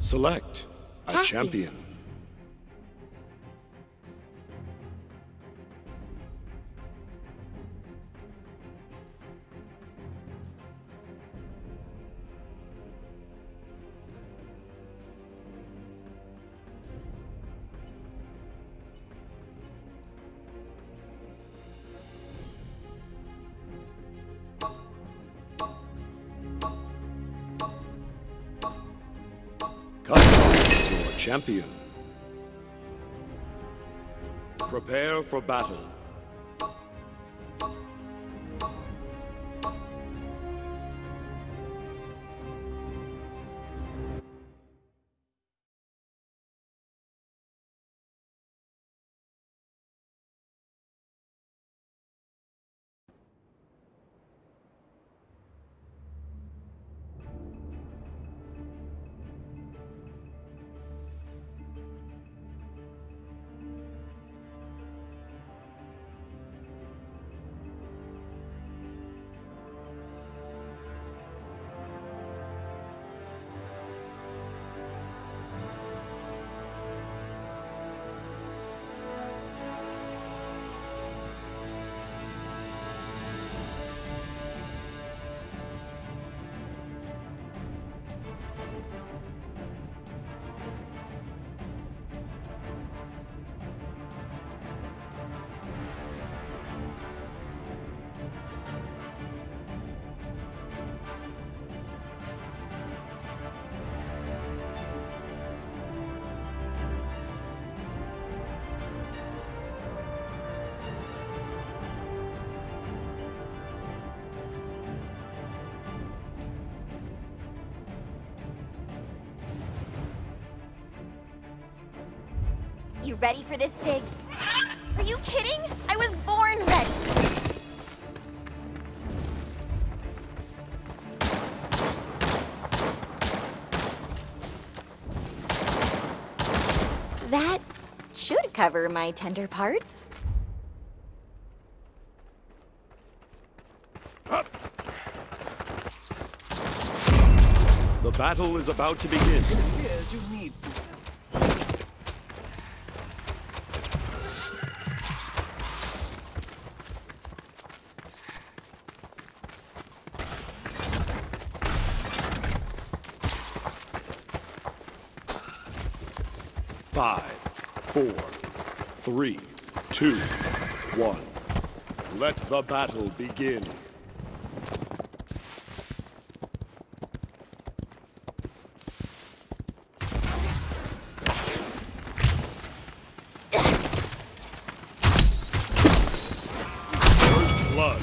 Select a champion. Champion. Prepare for battle. You ready for this, Ziggs? Are you kidding? I was born ready! That should cover my tender parts. The battle is about to begin. Yes, you need some. Three, two, one. Let the battle begin. First blood.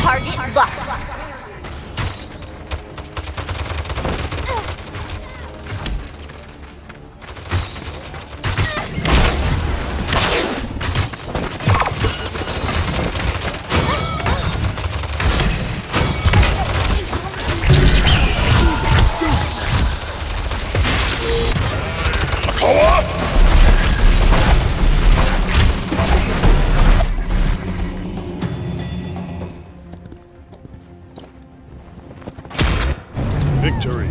Target locked. Victory.